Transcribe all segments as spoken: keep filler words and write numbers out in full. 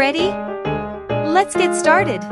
ready? Let's get started.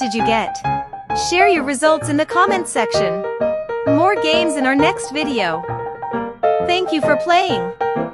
Did you get? Share your results in the comments section. More games in our next video. Thank you for playing.